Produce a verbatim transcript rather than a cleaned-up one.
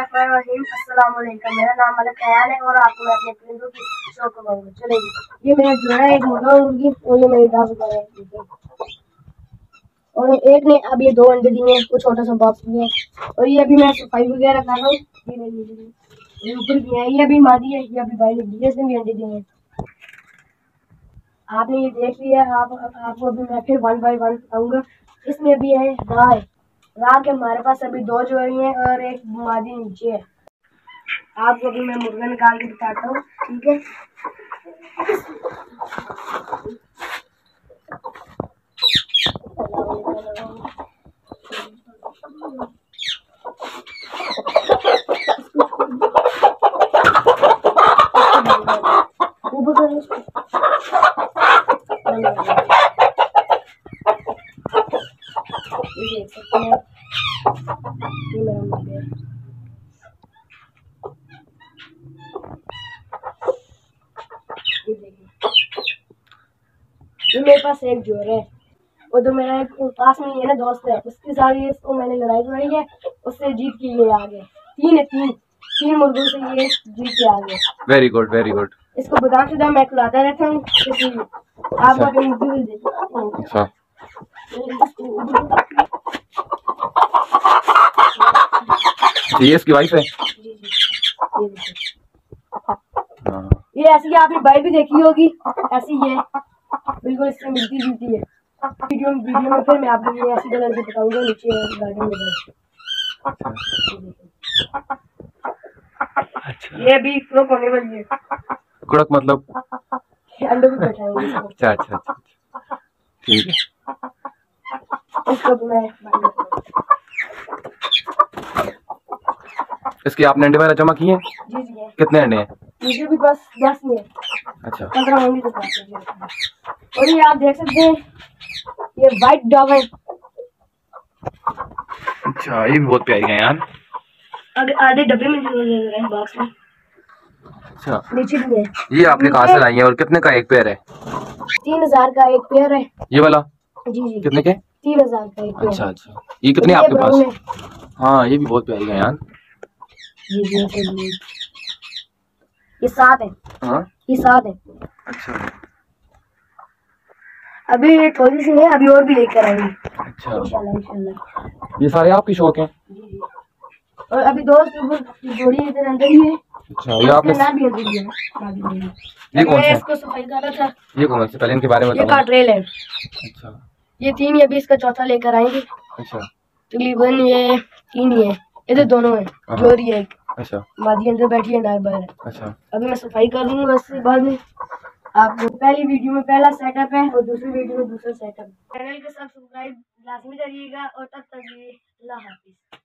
अस्सलामुअलैकुम, मेरा नाम मलकयान है और आपको मैं अपने परिंदों की शो करवाऊंगा। चलिए, ये मेरा जोड़ा है, एक मुर्गा और मुर्गी, और ये मेरी दाल है। और एक ने अब ये दो अंडे दिए हैं, कुछ छोटा सा बॉक्स दिया है। और ये अभी मैं सफाई वगैरह कर रहा हूँ। ये ऊपर भी है, ये अभी मादी है, ये अभी भाई ने दी है, इसने भी अंडे दिए हैं। आपने ये देख लिया, आप आपको अभी मैं फिर वन बाई वन बताऊँगा। इसमें अभी है गाय राह के, हमारे पास अभी दो जोड़ी हैं और एक मादी नीचे है। आपको अभी मैं मुर्गा निकाल के बताता हूँ, ठीक है। मेरे पास एक जोड़ा है, वो तो मेरा एक पास में ही है ना दोस्त है, उसके साथ ये इसको मैंने लड़ाई कराई है, उससे जीत के ये आ गए। तीन है, तीन तीन मुर्गों से ये जीत के आ गए। Very good, very good. इसको बदाम शुदा मैं खिलाता रहता हूँ, आप अपने मुर्गी देखते हैं। ये इसकी वाइफ है। जी जी, ये ऐसी आपने बाइक भी देखी होगी, ऐसी ये बिल्कुल इससे मिलती जुलती है। वीडियो में वीडियो में फिर मैं आपको ये ऐसी कलर से बताऊंगा। नीचे गार्डन में अच्छा, ये भी क्रोक होने वाली है। क्रोक मतलब अंडों में बैठाएंगे। अच्छा अच्छा अच्छा, ठीक है। इसको मैं इसके आपने अंडे वगैरह जमा किए? जी जी। कितने अंडे हैं? मुझे भी बस दस में। अच्छा, पंद्रह होंगे तो पाँच। और ये आप देख सकते हैं, ये वाइट डॉग है। अच्छा, ये भी बहुत प्यारी है यार। आधे आधे डब्बे में रहे हैं, बॉक्स में। अच्छा, नीचे भी है। ये आपने कहाँ से लाई है और कितने का एक पेयर है? तीन हजार का एक पेयर है ये वाला। जी जी। कितने के? तीन हजार का एक पेयर। अच्छा अच्छा, ये कितने आपके पास? हाँ, ये भी बहुत प्यारी है यार। ये सात है। हाँ? ये सात है। अच्छा, अभी ये थोड़ी सी है, अभी और भी लेकर आएंगे। अच्छा, इंशाल्लाह इंशाल्लाह। ये सारे आपके शौक हैं? और अभी दो जोड़ी इधर अंदर ही है। अच्छा, ये आपने नाम भी दिया है। ये कौन है? इसको सफाई कर रहा था। ये कौन से? पहले इनके बारे में बताओ। ये काटरेल है। अच्छा, ये तीन ही, अभी इसका चौथा लेकर आएंगे। अच्छा, तकरीबन ये तीन ही है, इधर दोनों है, जोड़ी है। अच्छा, मादी अंदर बैठी है, नार बाहर है। अच्छा, अभी मैं सफाई कर लूंगा, उसके बाद में आपको पहली वीडियो में पहला सेटअप है और दूसरी वीडियो में दूसरा सेटअप है। चैनल को सब्सक्राइब लाजमी करिएगा और तब तक ये अल्लाह हाफिज।